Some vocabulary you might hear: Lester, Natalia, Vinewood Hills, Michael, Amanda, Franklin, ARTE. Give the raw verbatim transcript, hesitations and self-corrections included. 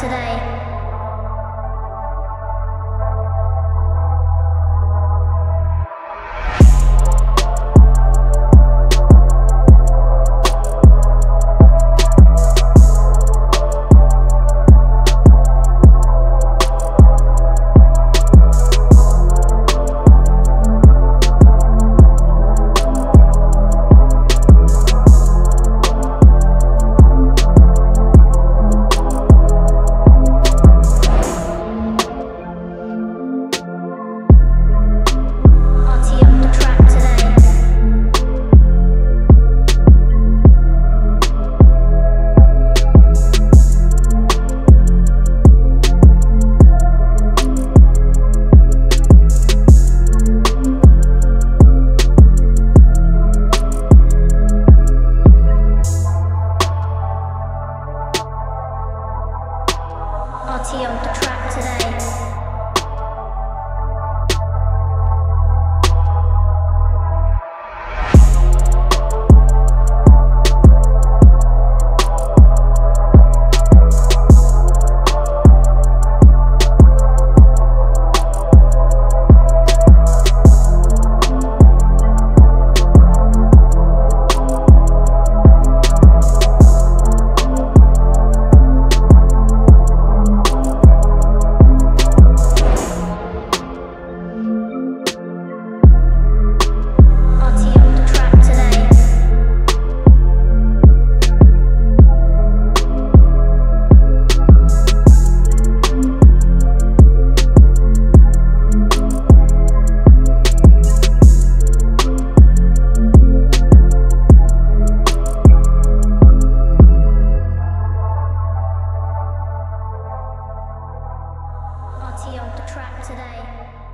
today. ARTE on the track today. ARTE on the track today.